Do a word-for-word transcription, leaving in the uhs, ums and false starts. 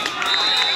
Oh,